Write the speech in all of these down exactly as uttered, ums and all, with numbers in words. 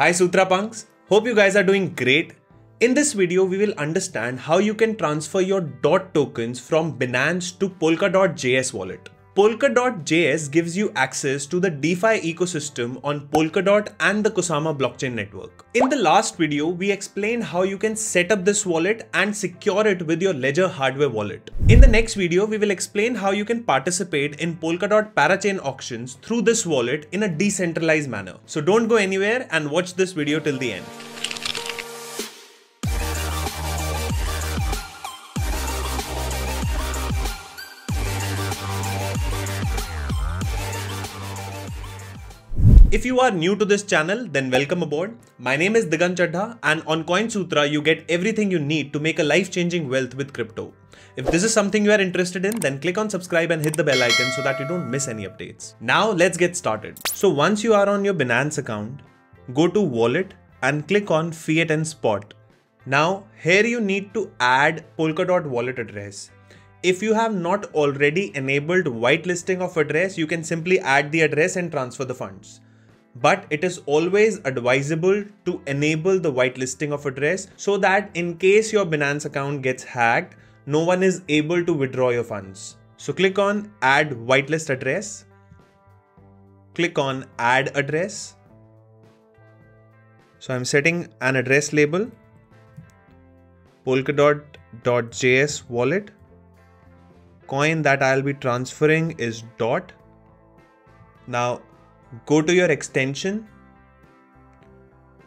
Hi Sutra Punks, hope you guys are doing great. In this video, we will understand how you can transfer your D O T tokens from Binance to Polkadot dot J S wallet. Polkadot dot J S gives you access to the DeFi ecosystem on Polkadot and the Kusama blockchain network. In the last video, we explained how you can set up this wallet and secure it with your Ledger hardware wallet. In the next video, we will explain how you can participate in Polkadot parachain auctions through this wallet in a decentralized manner. So don't go anywhere and watch this video till the end. If you are new to this channel, then welcome aboard. My name is Digan Chadha and on CoinSutra, you get everything you need to make a life-changing wealth with crypto. If this is something you are interested in, then click on subscribe and hit the bell icon so that you don't miss any updates. Now let's get started. So once you are on your Binance account, go to wallet and click on fiat and spot. Now here you need to add Polkadot wallet address. If you have not already enabled whitelisting of address, you can simply add the address and transfer the funds. But it is always advisable to enable the whitelisting of address so that in case your Binance account gets hacked, no one is able to withdraw your funds. So click on add whitelist address. Click on add address. So I'm setting an address label, Polkadot dot J S wallet. Coin that I'll be transferring is D O T. Now, go to your extension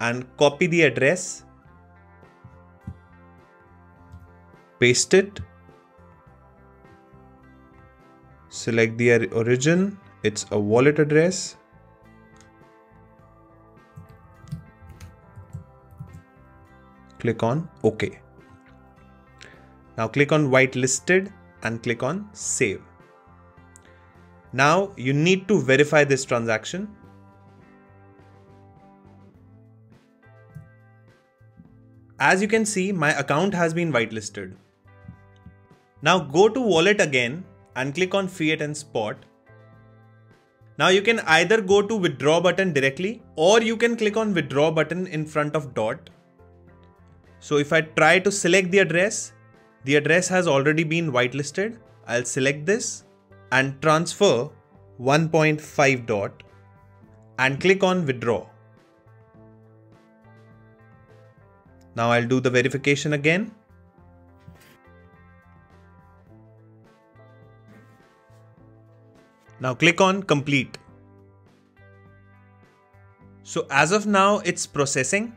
and copy the address, paste it, select the origin, it's a wallet address, click on OK. Now click on whitelisted and click on save. Now you need to verify this transaction. As you can see, my account has been whitelisted. Now go to wallet again and click on fiat and spot. Now you can either go to withdraw button directly or you can click on withdraw button in front of D O T. So if I try to select the address, the address has already been whitelisted. I'll select this and transfer one point five D O T and click on withdraw. Now I'll do the verification again. Now click on complete. So as of now, it's processing.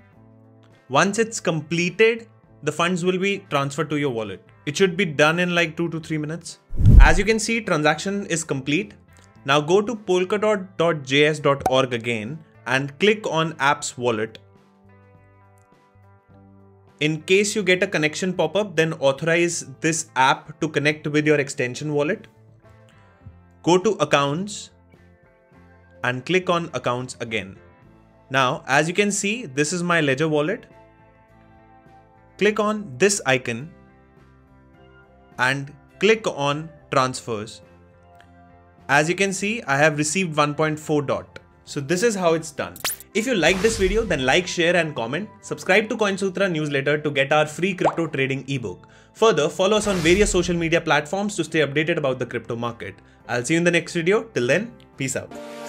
Once it's completed, the funds will be transferred to your wallet. It should be done in like two to three minutes. As you can see, transaction is complete. Now go to polkadot dot J S dot org again and click on apps wallet. In case you get a connection pop-up, then authorize this app to connect with your extension wallet. Go to accounts and click on accounts again. Now, as you can see, this is my Ledger wallet. Click on this icon and click on transfers. As you can see, I have received one point four D O T. So this is how it's done. If you like this video, then like, share and comment. Subscribe to CoinSutra newsletter to get our free crypto trading ebook. Further, follow us on various social media platforms to stay updated about the crypto market. I'll see you in the next video. Till then, peace out.